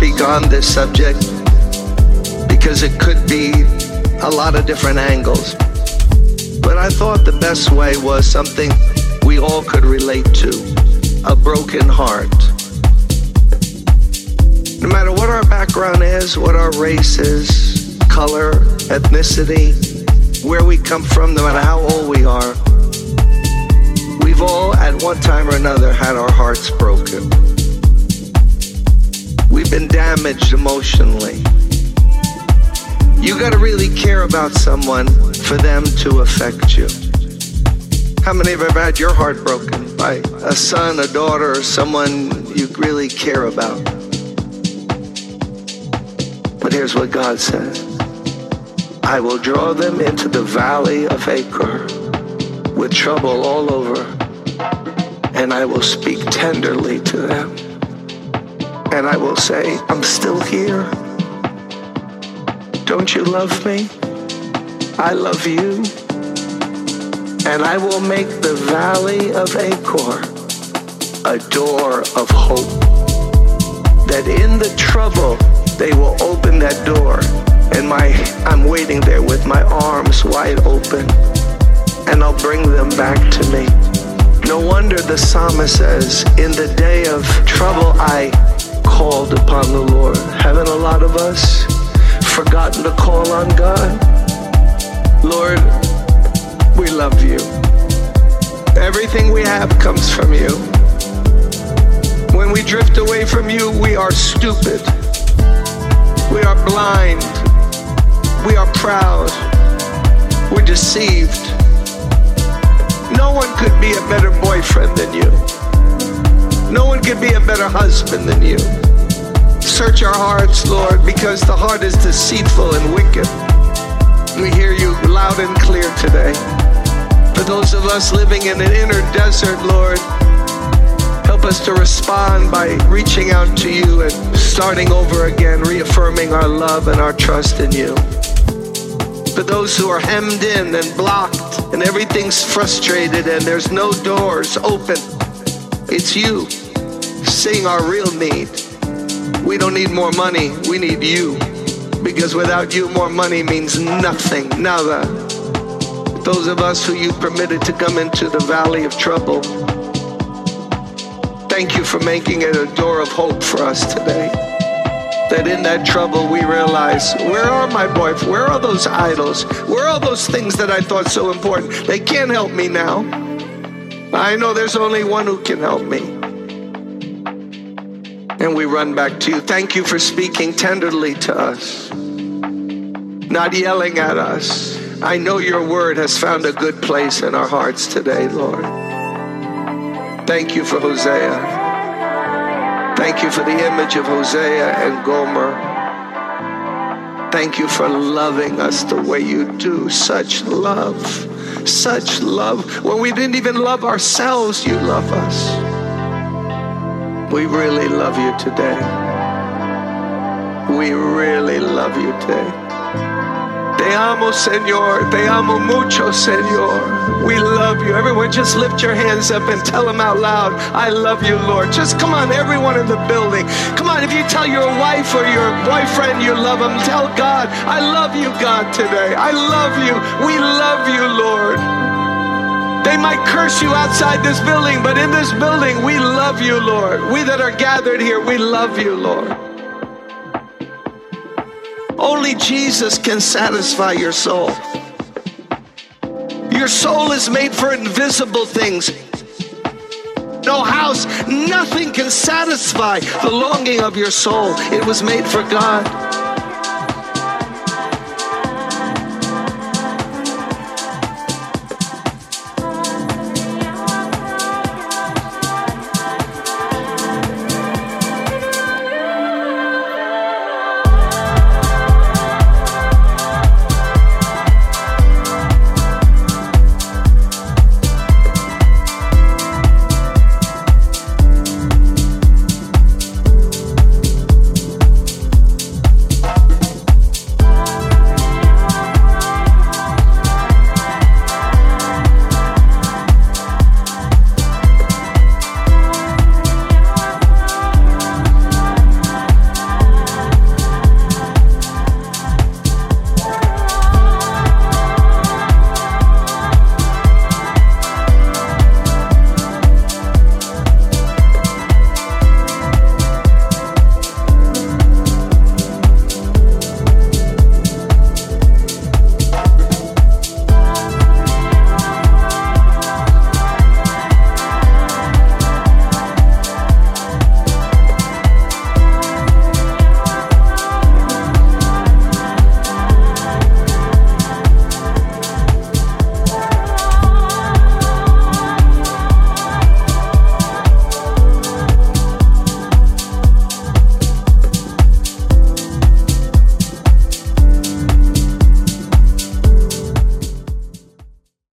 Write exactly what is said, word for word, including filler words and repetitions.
speak on this subject because it could be a lot of different angles. But I thought the best way was something we all could relate to, a broken heart. No matter what our background is, what our race is, color, ethnicity, where we come from, no matter how old we are, we've all at one time or another had our hearts broken. We've been damaged emotionally. You got to really care about someone for them to affect you. How many of you have had your heart broken by a son, a daughter, or someone you really care about? But here's what God says. I will draw them into the valley of Achor with trouble all over, and I will speak tenderly to them. And I will say, I'm still here. Don't you love me? I love you. And I will make the valley of Achor a door of hope. That in the trouble, they will open that door. And my, I'm waiting there with my arms wide open. And I'll bring them back to me. No wonder the psalmist says, in the day of trouble, I called upon the Lord. Haven't a lot of us forgotten to call on God? Lord, we love you. Everything we have comes from you. When we drift away from you, we are stupid. We are blind. We are proud. We're deceived. No one could be a better boyfriend than you. No one could be a better husband than you. Search our hearts, Lord, because the heart is deceitful and wicked. We hear you loud and clear today. For those of us living in an inner desert, Lord, help us to respond by reaching out to you and starting over again, reaffirming our love and our trust in you. For those who are hemmed in and blocked and everything's frustrated and there's no doors open, it's you seeing our real need. We don't need more money, we need you. Because without you, more money means nothing, nada. Those of us who you permitted to come into the valley of trouble, thank you for making it a door of hope for us today. That in that trouble we realize, where are my boyfriends? Where are those idols? Where are those things that I thought so important? They can't help me now. I know there's only one who can help me. And we run back to you. Thank you for speaking tenderly to us, not yelling at us. I know your word has found a good place in our hearts today, Lord. Thank you for Hosea. Thank you for the image of Hosea and Gomer. Thank you for loving us the way you do. Such love, such love. When we didn't even love ourselves, you love us. We really love you today. We really love you today. Te amo, Señor. Te amo mucho, Señor. We love you. Everyone, just lift your hands up and tell them out loud, I love you, Lord. Just come on, everyone in the building. Come on, if you tell your wife or your boyfriend you love them, tell God, I love you, God, today. I love you. We love you, Lord. They might curse you outside this building, but in this building, we love you, Lord. We that are gathered here, we love you, Lord. Only Jesus can satisfy your soul. Your soul is made for invisible things. No house, nothing can satisfy the longing of your soul. It was made for God.